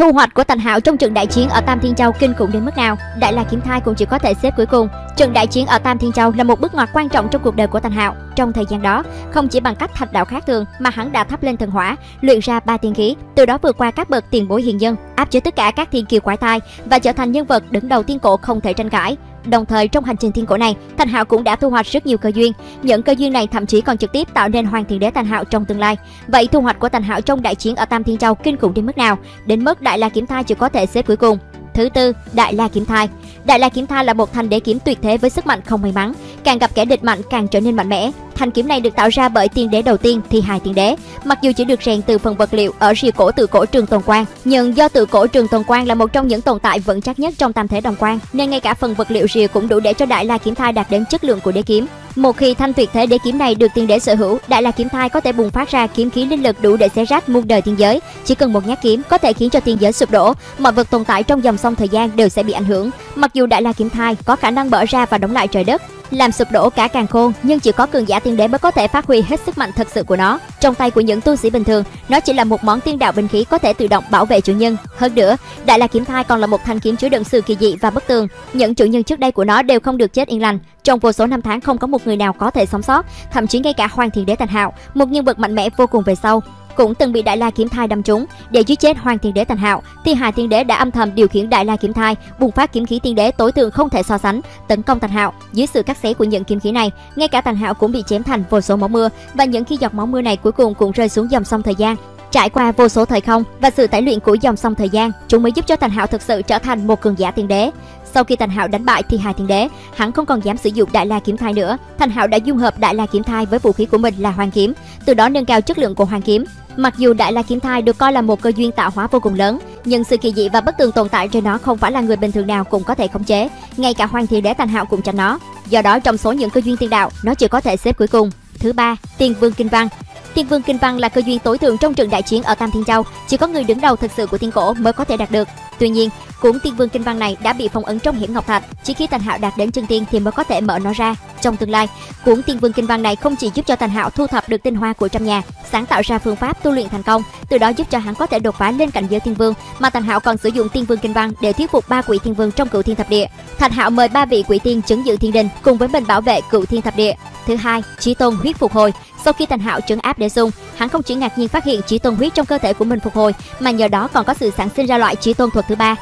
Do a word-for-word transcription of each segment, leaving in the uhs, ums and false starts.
Thu hoạch của Tần Hạo trong trận đại chiến ở Tam Thiên Châu kinh khủng đến mức nào, Đại La Kiếm Thai cũng chỉ có thể xếp cuối cùng. Trận đại chiến ở Tam Thiên Châu là một bước ngoặt quan trọng trong cuộc đời của Tần Hạo. Trong thời gian đó, không chỉ bằng cách thạch đạo khác thường mà hắn đã thắp lên thần hỏa, luyện ra ba tiên khí, từ đó vượt qua các bậc tiền bối hiền nhân, áp chế tất cả các thiên kiều quái thai và trở thành nhân vật đứng đầu tiên cổ không thể tranh cãi. Đồng thời trong hành trình thiên cổ này, Tần Hạo cũng đã thu hoạch rất nhiều cơ duyên. Những cơ duyên này thậm chí còn trực tiếp tạo nên Hoàng Thiên Đế Tần Hạo trong tương lai. Vậy thu hoạch của Tần Hạo trong đại chiến ở Tam Thiên Châu kinh khủng đến mức nào? Đến mức Đại La Kiếm Thai chỉ có thể xếp cuối cùng. Thứ tư, Đại La Kiếm Thai. Đại La Kiếm Thai là một thanh đế kiếm tuyệt thế với sức mạnh không may mắn, càng gặp kẻ địch mạnh càng trở nên mạnh mẽ. Thanh kiếm này được tạo ra bởi tiên đế đầu tiên Thi Hài Tiên Đế, mặc dù chỉ được rèn từ phần vật liệu ở rìa cổ tự cổ Trường Tồn Quan, nhưng do tự cổ Trường Tồn Quan là một trong những tồn tại vững chắc nhất trong tam thể đồng quan, nên ngay cả phần vật liệu rìa cũng đủ để cho Đại La Kiếm Thai đạt đến chất lượng của đế kiếm. Một khi thanh tuyệt thế đế kiếm này được tiên đế sở hữu, Đại La Kiếm Thai có thể bùng phát ra kiếm khí linh lực đủ để xé rách muôn đời thiên giới. Chỉ cần một nhát kiếm có thể khiến cho thiên giới sụp đổ, mọi vật tồn tại trong dòng sông thời gian đều sẽ bị ảnh hưởng. Mặc dù Đại La Kiếm Thai có khả năng mở ra và đóng lại trời đất, làm sụp đổ cả càn khôn, nhưng chỉ có cường giả tiên đế mới có thể phát huy hết sức mạnh thật sự của nó. Trong tay của những tu sĩ bình thường, nó chỉ là một món tiên đạo binh khí có thể tự động bảo vệ chủ nhân. Hơn nữa, Đại La Kiếm Thai còn là một thanh kiếm chứa đựng sự kỳ dị và bất tường. Những chủ nhân trước đây của nó đều không được chết yên lành. Trong vô số năm tháng không có một người nào có thể sống sót, thậm chí ngay cả Hoàng Thiên Đế Tần Hạo, một nhân vật mạnh mẽ vô cùng về sau, cũng từng bị Đại La Kiếm Thai đâm trúng. Để giết chết Hoàng Thiên Đế Tần Hạo, Thi Hài Tiên Đế đã âm thầm điều khiển Đại La Kiếm Thai bùng phát kiếm khí tiên đế tối thượng không thể so sánh, tấn công Tần Hạo. Dưới sự cắt xé của những kiếm khí này, ngay cả Tần Hạo cũng bị chém thành vô số máu mưa, và những khi giọt máu mưa này cuối cùng cũng rơi xuống dòng sông thời gian. Trải qua vô số thời không và sự tẩy luyện của dòng sông thời gian, chúng mới giúp cho Tần Hạo thực sự trở thành một cường giả tiên đế. Sau khi Tần Hạo đánh bại Thi Hài Tiên Đế, hắn không còn dám sử dụng Đại La Kiếm Thai nữa. Tần Hạo đã dung hợp Đại La Kiếm Thai với vũ khí của mình là Hoàng Kiếm, từ đó nâng cao chất lượng của Hoàng Kiếm. Mặc dù Đại La Kiếm Thai được coi là một cơ duyên tạo hóa vô cùng lớn, nhưng sự kỳ dị và bất tường tồn tại trên nó không phải là người bình thường nào cũng có thể khống chế, ngay cả Hoàng Thiên Đế Tần Hạo cũng tránh nó. Do đó trong số những cơ duyên tiên đạo, nó chỉ có thể xếp cuối cùng. Thứ ba, Tiên Vương Kinh Văn. Tiên Vương Kinh Văn là cơ duyên tối thượng trong trận đại chiến ở Tam Thiên Châu, chỉ có người đứng đầu thực sự của tiên cổ mới có thể đạt được. Tuy nhiên, cuốn Tiên Vương Kinh Văn này đã bị phong ấn trong hiểm ngọc thạch, chỉ khi Tần Hạo đạt đến chân tiên thì mới có thể mở nó ra. Trong tương lai, cuốn Tiên Vương Kinh Văn này không chỉ giúp cho Tần Hạo thu thập được tinh hoa của trăm nhà, sáng tạo ra phương pháp tu luyện thành công, từ đó giúp cho hắn có thể đột phá lên cảnh giới tiên vương, mà Tần Hạo còn sử dụng Tiên Vương Kinh Văn để thuyết phục ba quỷ thiên vương trong Cửu Thiên Thập Địa. Tần Hạo mời ba vị quỷ tiên chứng dự thiên đình cùng với mình bảo vệ Cửu Thiên Thập Địa. Thứ hai, Chí Tôn Huyết phục hồi. Sau khi Tần Hạo trấn áp Đế Dung, hắn không chỉ ngạc nhiên phát hiện Chí Tôn Huyết trong cơ thể của mình phục hồi, mà nhờ đó còn có sự sản sinh ra loại Chí Tôn thuật thứ ba.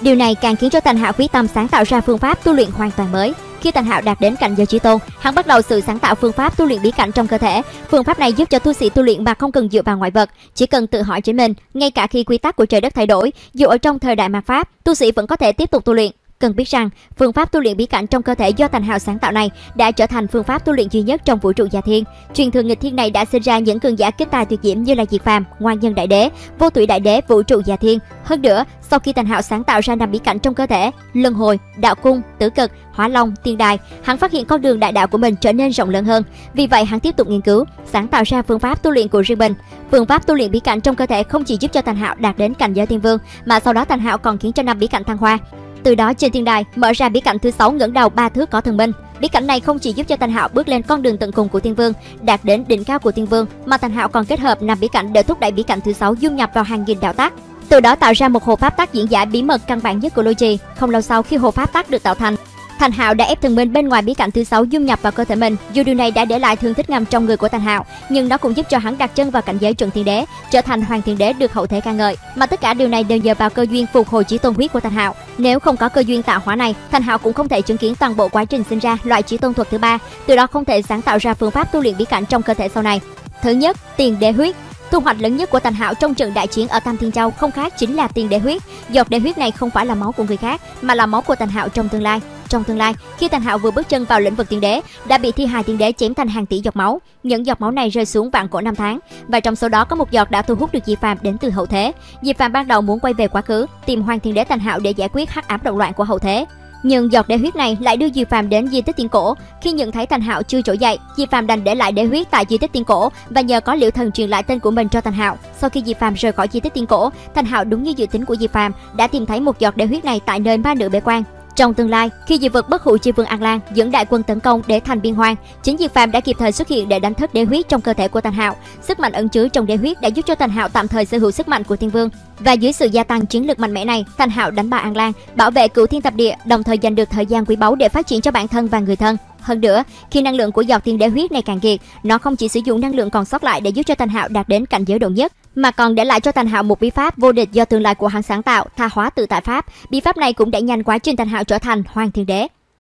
Điều này càng khiến cho Tần Hạo quyết tâm sáng tạo ra phương pháp tu luyện hoàn toàn mới. Khi Tần Hạo đạt đến cảnh giới Chí Tôn, hắn bắt đầu sự sáng tạo phương pháp tu luyện bí cảnh trong cơ thể. Phương pháp này giúp cho tu sĩ tu luyện mà không cần dựa vào ngoại vật, chỉ cần tự hỏi chính mình, ngay cả khi quy tắc của trời đất thay đổi, dù ở trong thời đại mạt pháp, tu sĩ vẫn có thể tiếp tục tu luyện. Cần biết rằng, phương pháp tu luyện bí cảnh trong cơ thể do Tần Hạo sáng tạo này đã trở thành phương pháp tu luyện duy nhất trong vũ trụ Già Thiên. Truyền thừa nghịch thiên này đã sinh ra những cường giả kinh tài tuyệt diễm như là Diệt Phàm, Ngoan Nhân Đại Đế, Vô Tủy Đại Đế vũ trụ Già Thiên. Hơn nữa, sau khi Tần Hạo sáng tạo ra năm bí cảnh trong cơ thể, Luân Hồi, Đạo Cung, Tử Cực, Hỏa Long, Tiên Đài, hắn phát hiện con đường đại đạo của mình trở nên rộng lớn hơn. Vì vậy, hắn tiếp tục nghiên cứu, sáng tạo ra phương pháp tu luyện của riêng mình. Phương pháp tu luyện bí cảnh trong cơ thể không chỉ giúp cho Tần Hạo đạt đến cảnh giới Tiên Vương, mà sau đó Tần Hạo còn khiến cho năm bí cảnh thăng hoa. Từ đó trên thiên đài mở ra bí cảnh thứ sáu ngẩng đầu ba thước có thần minh. Bí cảnh này không chỉ giúp cho Tần Hạo bước lên con đường tận cùng của Tiên Vương, đạt đến đỉnh cao của Tiên Vương, mà Tần Hạo còn kết hợp năm bí cảnh để thúc đẩy bí cảnh thứ sáu dung nhập vào hàng nghìn đạo tác, từ đó tạo ra một hồ pháp tác diễn giả bí mật căn bản nhất của lôi trì. Không lâu sau, khi hồ pháp tác được tạo thành, Tần Hạo đã ép thần minh bên ngoài bí cảnh thứ sáu dung nhập vào cơ thể mình. Dù điều này đã để lại thương tích ngầm trong người của Tần Hạo, nhưng nó cũng giúp cho hắn đặt chân vào cảnh giới chuẩn thiên đế, trở thành Hoàng Thiên Đế được hậu thế ca ngợi. Mà tất cả điều này đều nhờ vào cơ duyên phục hồi Chí Tôn Huyết của Tần Hạo. Nếu không có cơ duyên tạo hóa này, Tần Hạo cũng không thể chứng kiến toàn bộ quá trình sinh ra loại Chí Tôn thuật thứ ba, từ đó không thể sáng tạo ra phương pháp tu luyện bí cảnh trong cơ thể sau này. Thứ nhất, Tiền Đế Huyết. Thu hoạch lớn nhất của Tần Hạo trong trận đại chiến ở Tam Thiên Châu không khác chính là Tiền Đế Huyết. Giọt đế huyết này không phải là máu của người khác, mà là máu của Tần Hạo trong tương lai. Trong tương lai, khi Tần Hạo vừa bước chân vào lĩnh vực tiên đế, đã bị Thi Hài Tiên Đế chém thành hàng tỷ giọt máu. Những giọt máu này rơi xuống vạn cổ năm tháng, và trong số đó có một giọt đã thu hút được Diệp Phàm đến từ hậu thế. Diệp Phàm ban đầu muốn quay về quá khứ, tìm Hoàng Thiên Đế Tần Hạo để giải quyết hắc ám động loạn của hậu thế. Nhưng giọt đế huyết này lại đưa Diệp Phàm đến di tích tiên cổ. Khi nhận thấy Tần Hạo chưa trỗi dậy, Diệp Phàm đành để lại đế huyết tại di tích tiên cổ và nhờ có Liễu Thần truyền lại tên của mình cho Tần Hạo. Sau khi Diệp Phàm rời khỏi di tích tiên cổ, Tần Hạo đúng như dự tính của Diệp Phàm đã tìm thấy một giọt đế huyết này tại nơi ma nữ bế quan. Trong tương lai, khi dị vực bất hủ chi vương An Lan dẫn đại quân tấn công để thành Biên Hoang, chính Diệp Phàm đã kịp thời xuất hiện để đánh thức đế huyết trong cơ thể của Tần Hạo. Sức mạnh ẩn chứa trong đế huyết đã giúp cho Tần Hạo tạm thời sở hữu sức mạnh của Thiên Vương, và dưới sự gia tăng chiến lược mạnh mẽ này, Tần Hạo đánh bại An Lan, bảo vệ Cửu Thiên Tập Địa, đồng thời giành được thời gian quý báu để phát triển cho bản thân và người thân. Hơn nữa, khi năng lượng của dòng thiên đế huyết này càng kiệt, nó không chỉ sử dụng năng lượng còn sót lại để giúp cho Tần Hạo đạt đến cảnh giới độ nhất, mà còn để lại cho Tần Hạo một bí pháp vô địch do tương lai của hắn sáng tạo, Tha Hóa Tự Tại Pháp. Bí pháp này cũng đã nhanh quá trình Tần Hạo trở thành Hoàng Thiên Đế.